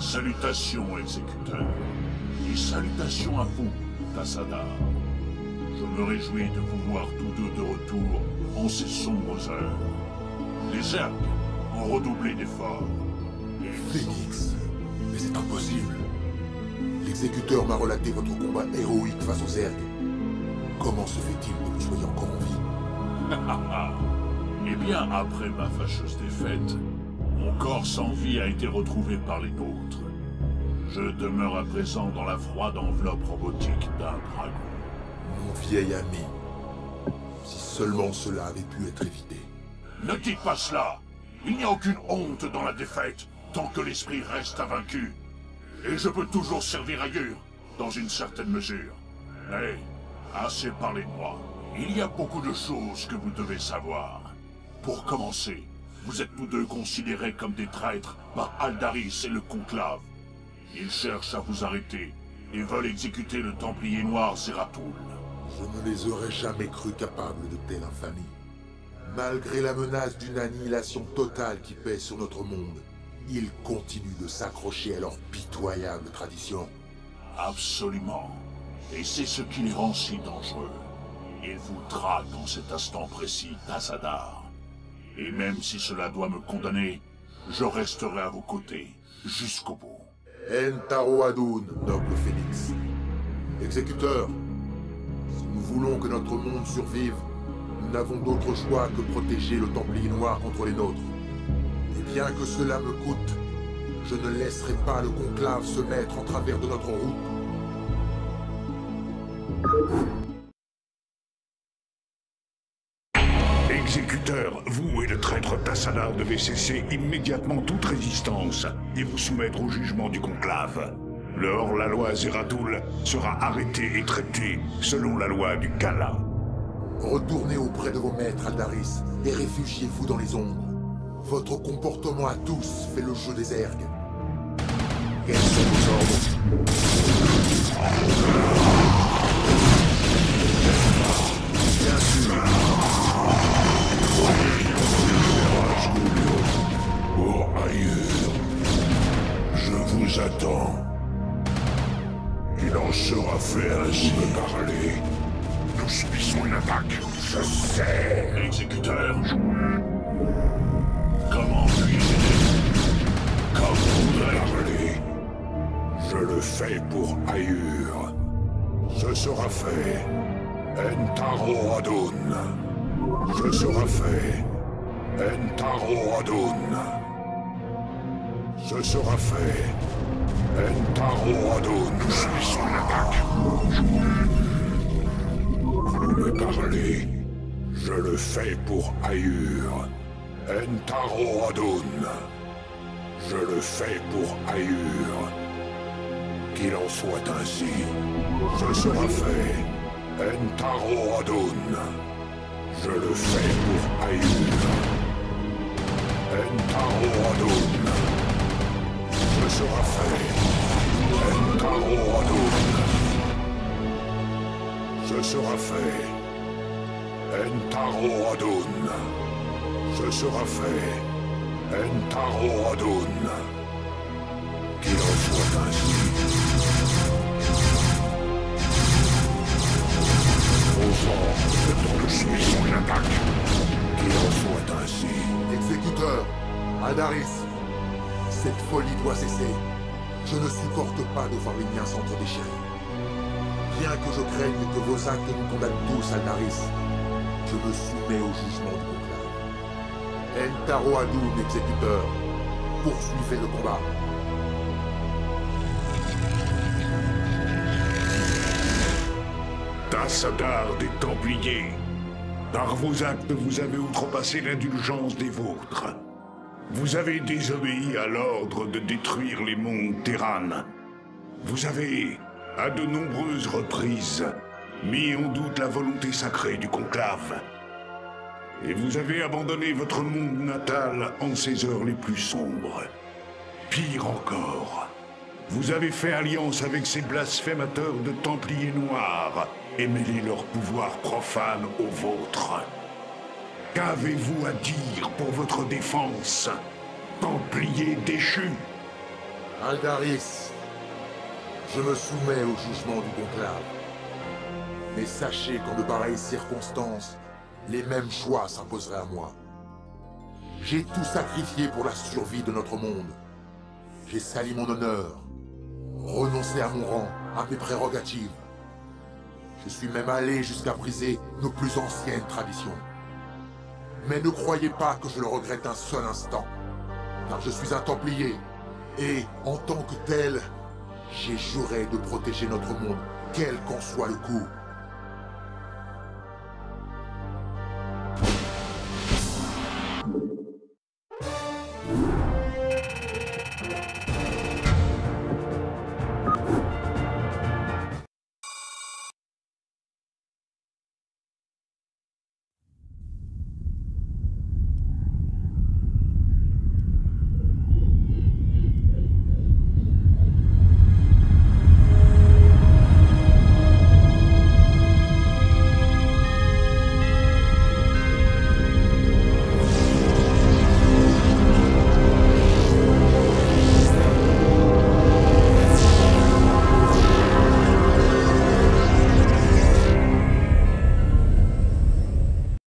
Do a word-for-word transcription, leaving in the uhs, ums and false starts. Salutations, exécuteurs, et salutations à vous, Tassadar. Je me réjouis de vous voir tous deux de retour en ces sombres heures. Les Zerg ont redoublé d'efforts. Phoenix, mais c'est impossible. L'exécuteur m'a relaté votre combat héroïque face aux Zerg. Comment se fait-il que vous soyez encore en vie? Eh bien, après ma fâcheuse défaite, mon corps sans vie a été retrouvé par les nôtres. Je demeure à présent dans la froide enveloppe robotique d'un dragon. Mon vieil ami, si seulement cela avait pu être évité. Ne dites pas cela! Il n'y a aucune honte dans la défaite, tant que l'esprit reste invaincu. Et je peux toujours servir ailleurs, dans une certaine mesure. Mais, assez parlé de moi. Il y a beaucoup de choses que vous devez savoir. Pour commencer, vous êtes tous deux considérés comme des traîtres par Aldaris et le Conclave. Ils cherchent à vous arrêter et veulent exécuter le Templier Noir Zeratul. Je ne les aurais jamais cru capables de telle infamie. Malgré la menace d'une annihilation totale qui pèse sur notre monde, ils continuent de s'accrocher à leur pitoyable tradition. Absolument. Et c'est ce qui les rend si dangereux. Ils vous traquent en cet instant précis, Tassadar. Et même si cela doit me condamner, je resterai à vos côtés, jusqu'au bout. En taro Adun, noble Phoenix. Exécuteur, si nous voulons que notre monde survive, nous n'avons d'autre choix que protéger le Templier Noir contre les nôtres. Et bien que cela me coûte, je ne laisserai pas le Conclave se mettre en travers de notre route. Exécuteurs, vous et le traître Tassadar devez cesser immédiatement toute résistance et vous soumettre au jugement du Conclave. Le hors-la-loi Zeratul sera arrêté et traité selon la loi du Kala. Retournez auprès de vos maîtres, Aldaris, et réfugiez-vous dans les ombres. Votre comportement à tous fait le jeu des Ergues. Quels sont vos ordres? Bien sûr. Pour Aiur, je vous attends. Il en sera fait ainsi de parler. Nous subissons une attaque. Je sais. Exécuteur, comment puis-je aider? Comme voudrais parler. Je le fais pour Aiur. Ce sera fait. En taro Adun. Ce sera fait. En taro Adun. Ce sera fait. En taro Adun. Nous subissons l'attaque. Vous me parlez. Je le fais pour Aiur. En taro Adun. Je le fais pour Aiur. Qu'il en soit ainsi. Ce sera fait. En taro Adun. Je le fais pour Aiur. En taro Adun. Ce sera fait. En taro Adun. Ce sera fait. En taro Adun. Ce sera fait. En taro Adun. Qu'il en soit ainsi. Vos ordres, le temps de subir une attaque. Qu'il en soit ainsi. Exécuteur, Aldaris. Cette folie doit cesser. Je ne supporte pas de voir les miens s'entre-déchirer. Bien que je craigne que vos actes nous condamnent tous, Aldaris, je me soumets au jugement du Conclave. En taro Adun, exécuteur, poursuivez le combat. Tassadar des Templiers, par vos actes, vous avez outrepassé l'indulgence des vôtres. Vous avez désobéi à l'ordre de détruire les monts Terran. Vous avez, à de nombreuses reprises, mis en doute la volonté sacrée du Conclave. Et vous avez abandonné votre monde natal en ses heures les plus sombres. Pire encore, vous avez fait alliance avec ces blasphémateurs de Templiers Noirs et mêlé leur pouvoir profane au vôtre. Qu'avez-vous à dire pour votre défense, Templier déchu? Aldaris, je me soumets au jugement du Conclave. Mais sachez qu'en de pareilles circonstances, les mêmes choix s'imposeraient à moi. J'ai tout sacrifié pour la survie de notre monde. J'ai sali mon honneur, renoncé à mon rang, à mes prérogatives. Je suis même allé jusqu'à briser nos plus anciennes traditions. Mais ne croyez pas que je le regrette un seul instant, car je suis un Templier, et en tant que tel, j'ai juré de protéger notre monde, quel qu'en soit le coût.